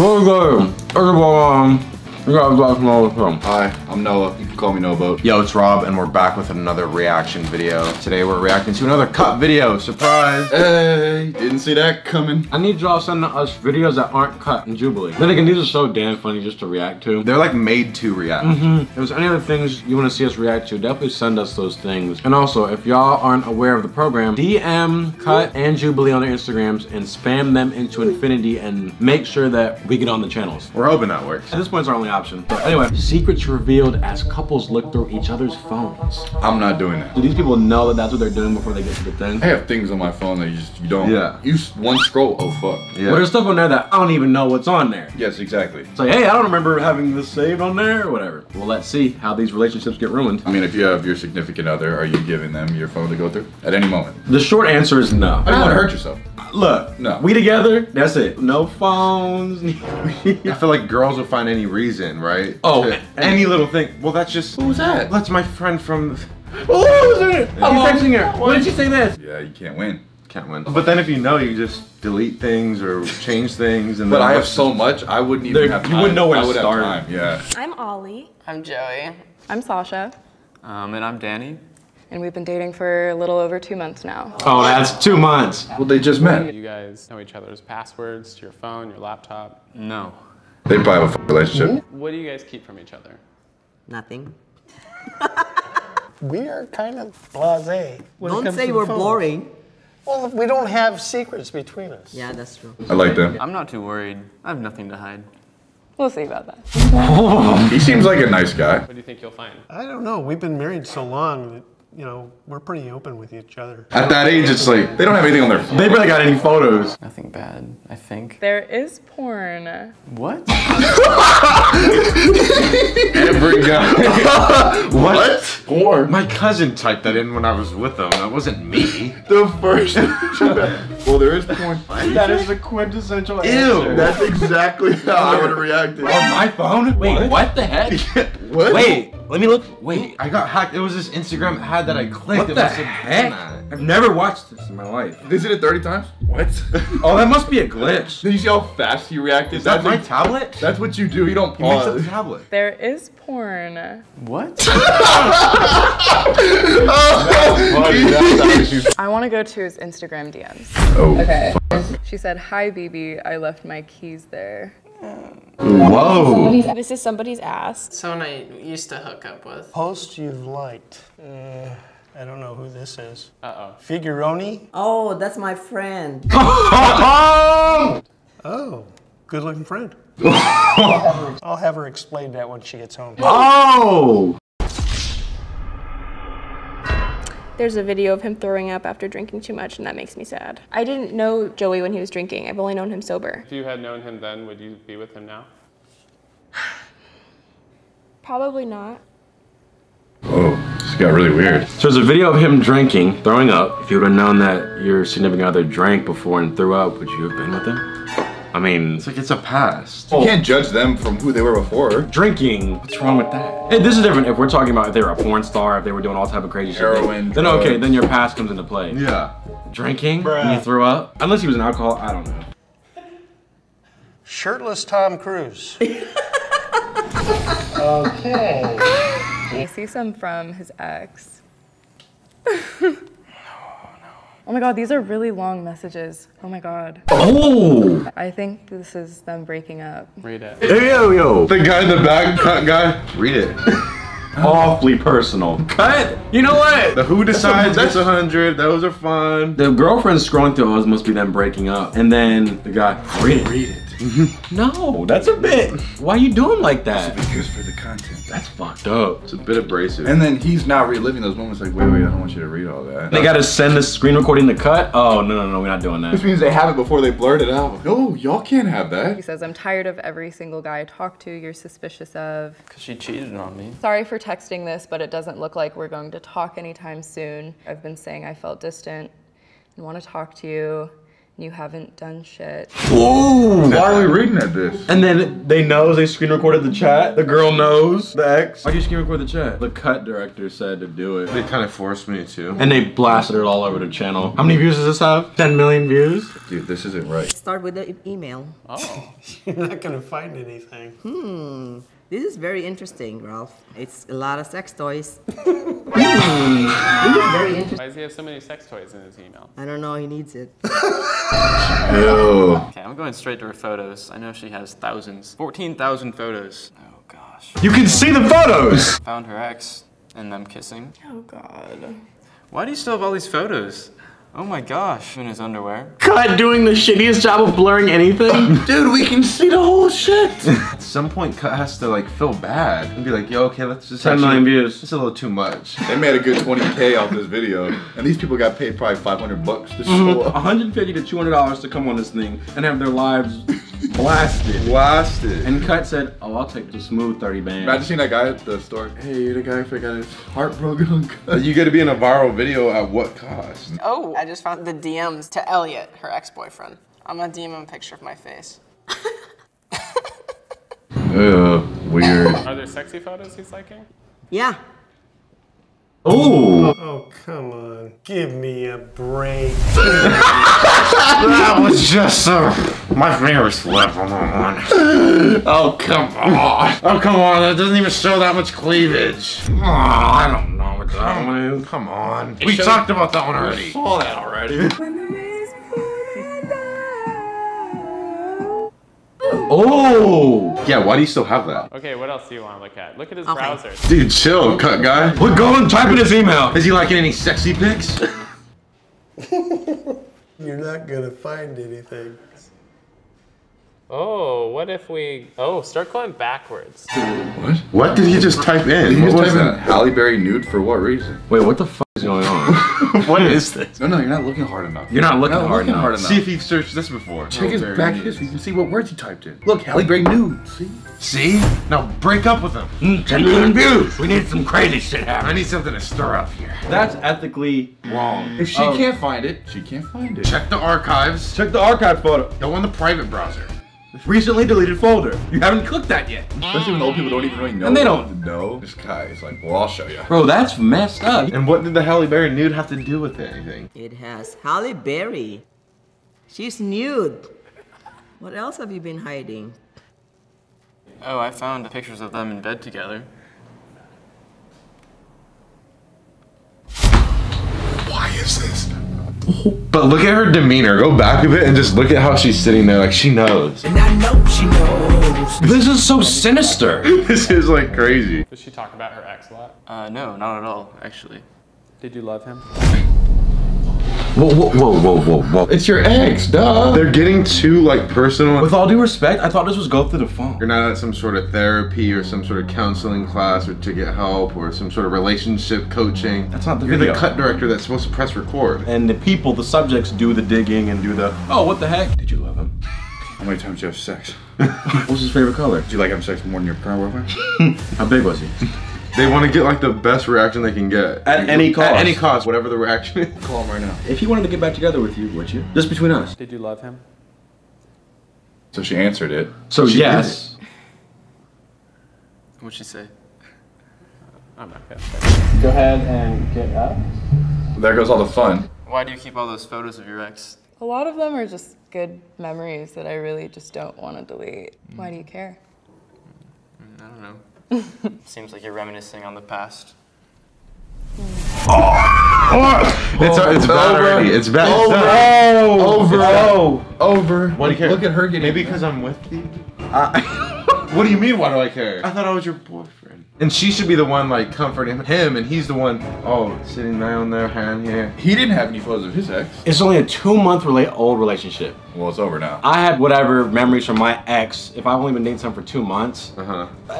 Really good. First of all, you guys got some of this film. Hi, I'm Noah. You can call me No Boat. Yo, it's Rob, and we're back with another reaction video. Today we're reacting to another Cut video. Surprise! Hey, didn't see that coming. I need y'all sending us videos that aren't Cut in Jubilee. Then again, these are so damn funny just to react to. They're like made to react. If there's any other things you want to see us react to, definitely send us those things. And also, if y'all aren't aware of the program, DM Cut and Jubilee on their Instagrams and spam them into infinity and make sure that we get on the channels. We're hoping that works. At this point, it's our only option. But anyway, secrets revealed as couples look through each other's phones. I'm not doing that. Do these people know that that's what they're doing before they get to the thing? I have things on my phone that you don't. Yeah. You one scroll, oh fuck. Yeah. Well, there's stuff on there that I don't even know what's on there. Yes, exactly. It's like, hey, I don't remember having this saved on there or whatever. Well, let's see how these relationships get ruined. I mean, if you have your significant other, are you giving them your phone to go through at any moment? The short answer is no. I don't want to hurt yourself. Look, no. We together, that's it. No phones. I feel like girls will find any reason, right? Oh, any little thing. Well, that's just. Who's that? That's my friend from. Oh, who's it? I'm texting her. Why did she say this? Yeah, you can't win. Can't win. But then if you know, you just delete things or change things. And but I have so much, I wouldn't even have time. You wouldn't know where to start. Yeah. I'm Ollie. I'm Joey. I'm Sasha. And I'm Danny. And we've been dating for a little over 2 months now. Oh, that's 2 months. Well, they just met. You guys know each other's passwords to your phone, your laptop? No. They probably have a relationship. What do you guys keep from each other? Nothing. We are kind of blasé. Don't say we're boring. Well, we don't have secrets between us. Yeah, that's true. I like that. I'm not too worried. I have nothing to hide. We'll see about that. Oh, he seems like a nice guy. What do you think you'll find? I don't know. We've been married so long that, you know, we're pretty open with each other. At that age, it's like, they don't have anything on their phone. They barely got any photos. Nothing bad, I think. There is porn. What? Every guy. What? Porn? My cousin typed that in when I was with him. That wasn't me. The first. Well, there is porn. That is the quintessential answer. Ew. That's exactly how I would have reacted. On my phone? Wait, what the heck? What? Wait. Let me look. Wait, I got hacked. It was this Instagram ad that I clicked. What the heck? I've never watched this in my life. They did it 30 times? What? Oh, that must be a glitch. Did you see how fast he reacted? Is that my tablet? That's what you do. You don't pause. He makes up the tablet. There is porn. What? I want to go to his Instagram DMs. Oh. Okay. She said, "Hi, baby. I left my keys there." Whoa! This is somebody's ass. Someone I used to hook up with. Post you've liked. I don't know who this is. Uh-oh. Figuroni? Oh, that's my friend. Oh, good looking friend. I'll have her explain that when she gets home. Oh! There's a video of him throwing up after drinking too much, and that makes me sad. I didn't know Joey when he was drinking. I've only known him sober. If you had known him then, would you be with him now? Probably not. Oh, this got really weird. So there's a video of him drinking, throwing up. If you would have known that your significant other drank before and threw up, would you have been with him? I mean, it's like it's a past. You can't judge them from who they were before. Drinking, what's wrong with that? This is different if we're talking about if they were a porn star, if they were doing all type of crazy shit. Then okay, then your past comes into play. Yeah. Drinking, when you threw up. Unless he was an alcoholic, I don't know. Shirtless Tom Cruise. Okay. I see some from his ex. Oh my God, these are really long messages. Oh my God. Oh! I think this is them breaking up. Read it. Hey, yo, yo. The guy in the back, Cut guy. Read it. Awfully personal. Cut! You know what? The who decides that's 100. Those are fun. The girlfriend scrolling through those must be them breaking up. And then the guy, read it. No, that's a bit. Why are you doing like that? It's because for the content. That's fucked up. It's a bit abrasive. And then he's not reliving those moments like, wait, I don't want you to read all that. They gotta send the screen recording to Cut? Oh, no, we're not doing that. Which means they have it before they blurt it out. No, y'all can't have that. He says, I'm tired of every single guy I talk to you're suspicious of. Because she cheated on me. Sorry for texting this, but it doesn't look like we're going to talk anytime soon. I've been saying I felt distant and want to talk to you. You haven't done shit. Whoa! Why are we reading at this? And then they knows they screen recorded the chat. The girl knows. The ex. Why'd you screen record the chat? The Cut director said to do it. They kind of forced me to. And they blasted it all over their channel. How many views does this have? 10 million views? Dude, this isn't right. Start with the email. Oh. You're not gonna find anything. This is very interesting, Ralph. It's a lot of sex toys. Why does he have so many sex toys in his email? I don't know, he needs it. Ew. Okay, I'm going straight to her photos. I know she has thousands. 14,000 photos. Oh gosh. You can see the photos! Found her ex and them kissing. Oh god. Why do you still have all these photos? Oh my gosh, in his underwear. Cut doing the shittiest job of blurring anything. Dude, we can see the whole shit. At some point, Cut has to like feel bad and be like, yo, okay, let's just 10 million views. It's a little too much. They made a good 20K off this video. And these people got paid probably 500 bucks to show up. $150 to $200 to come on this thing and have their lives blasted. Blasted. And Cut said, oh, I'll take the smooth 30 band. Imagine seeing that guy at the store. Hey, the guy forgot his heartbroken on Cut. You gotta be in a viral video at what cost? Oh, I just found the DMs to Elliot, her ex-boyfriend. I'm gonna DM him a picture of my face. Weird. Are there sexy photos he's liking? Yeah. Oh! Oh, come on. Give me a break. That was just my finger slipped on that one. Oh, come on. Oh, come on. That doesn't even show that much cleavage. Oh, I don't know what that one is. Come on. We talked about that one already. We saw that already. Oh! Yeah, why do you still have that? Okay, what else do you want to look at? Look at his browser. Dude, chill, Cut guy. We're going, type in his email. Is he liking any sexy pics? You're not gonna find anything. Oh, what if we... Oh, start going backwards. What? What did he just type in? Did he just type in Halle Berry nude for what reason? Wait, what the fuck is going on? What is this? No, no, you're not looking hard enough. You're not looking, hard enough. See if you've searched this before. Check his back history. You can see what words he typed in. Look, Halle Berry nude. See? See? Now break up with him. 10 million views. We need some crazy shit happening. I need something to stir up here. That's ethically wrong. If she can't find it, she can't find it. Check the archives. Check the archive photo. Go on the private browser. Recently deleted folder. You haven't clicked that yet. Especially when old people don't even really know. And they don't know. This guy is like, well, I'll show you. Bro, that's messed up. And what did the Halle Berry nude have to do with anything? It has Halle Berry. She's nude. What else have you been hiding? Oh, I found pictures of them in bed together. Why is this? But look at her demeanor. Go back a bit and just look at how she's sitting there like she knows. And I know she knows. This is so sinister. This is like crazy. Does she talk about her ex a lot? No, not at all, actually. Did you love him? Whoa, whoa, whoa, whoa, whoa, whoa. It's your ex, duh. They're getting too like personal. With all due respect, I thought this was go through the phone. You're not at some sort of therapy or some sort of counseling class or to get help or some sort of relationship coaching. That's not the video. You're the Cut director that's supposed to press record. And the people, the subjects do the digging and do the, oh, what the heck? Did you love him? How many times did you have sex? What's his favorite color? Do you like having sex more than your current boyfriend? How big was he? They want to get like the best reaction they can get. At any cost. At any cost, whatever the reaction is. Call him right now. If he wanted to get back together with you, would you? Just between us. Did you love him? So she answered it. So yes. What'd she say? I'm not gonna say. Go ahead and get up. There goes all the fun. Why do you keep all those photos of your ex? A lot of them are just good memories that I really just don't want to delete. Why do you care? I don't know. Seems like you're reminiscing on the past. Oh. It's bad already. It's bad. Over. Why do you care? Look at her getting. Maybe because I'm with you. What do you mean? Why do I care? I thought I was your boyfriend. And she should be the one like comforting him, and he's the one sitting down there, hand here. He didn't have any photos of his ex. It's only a 2-month old relationship. Well, it's over now. I had whatever memories from my ex. If I've only been dating someone for 2 months,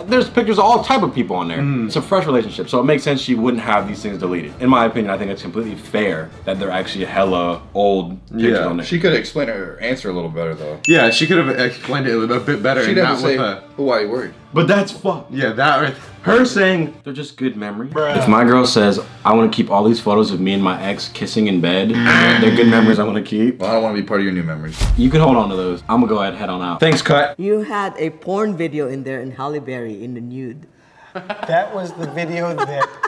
there's pictures of all type of people on there. It's a fresh relationship, so it makes sense she wouldn't have these things deleted. In my opinion, I think it's completely fair that they're actually hella old pictures on there. She could explain her answer a little better though. Yeah, she could have explained it a bit better. She didn't say, Why are you worried? But that's fuck. Yeah, that right. Her saying they're just good memories. Bruh. If my girl says I want to keep all these photos of me and my ex kissing in bed, they're good memories I want to keep. Well, I don't want to be part of your new memories. You can hold on to those. I'm gonna go ahead head on out. Thanks, Cut. You had a porn video in there in Halle Berry in the nude. That was the video that.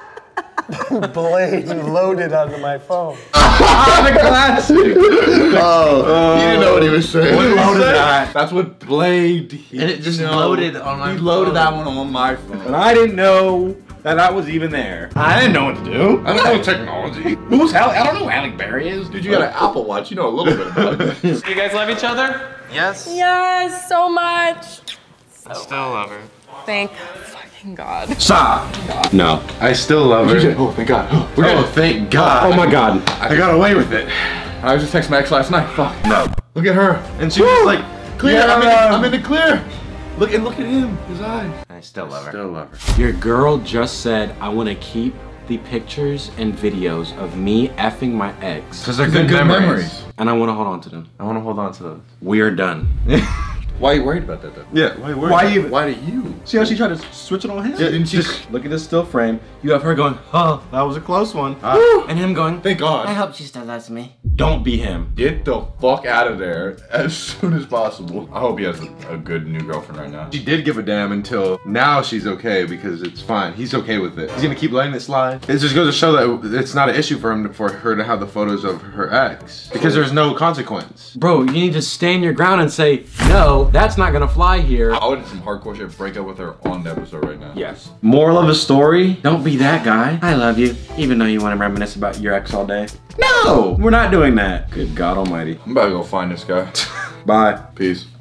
Blade loaded onto my phone. The classic. Oh, you didn't know what he was saying. What loaded that? That's what Blade. And it just loaded on my phone. He loaded that one on my phone. And I didn't know that I was even there. I didn't know what to do. I don't know technology. Who's Halle? I don't know who Halle Berry is. Dude, you got an Apple Watch. You know a little bit about it. You guys love each other? Yes. Yes, so much. I still love her. Thank fucking God. Stop. God. No. I still love her. Oh, thank God. We're gonna thank God. Oh my God. I got away with it. I was just texting my ex last night. Fuck. No. Look at her. And she was like, clear. Yeah. I'm in the clear. Look and look at him. His eyes. I still love her. Still love her. Your girl just said, I want to keep the pictures and videos of me effing my ex. Because they're good memories. And I want to hold on to them. I want to hold on to those. We are done. Why are you worried about that though? Yeah, why are you worried about that? Why do you? See how she tried to switch it on him? Yeah, and just look at this still frame. You have her going, oh, that was a close one. And him going, thank God. I hope she still loves me. Don't be him. Get the fuck out of there as soon as possible. I hope he has a good new girlfriend right now. She did give a damn until now she's okay because it's fine. He's okay with it. He's gonna keep letting it slide. It just goes to show that it's not an issue for him for her to have the photos of her ex because there's no consequence. Bro, you need to stand your ground and say, no. That's not gonna fly here. I would do some hardcore shit, break up with her on the episode right now. Yes. Moral of the story, don't be that guy. I love you, even though you want to reminisce about your ex all day. No, we're not doing that. Good God almighty. I'm about to go find this guy. Bye. Peace.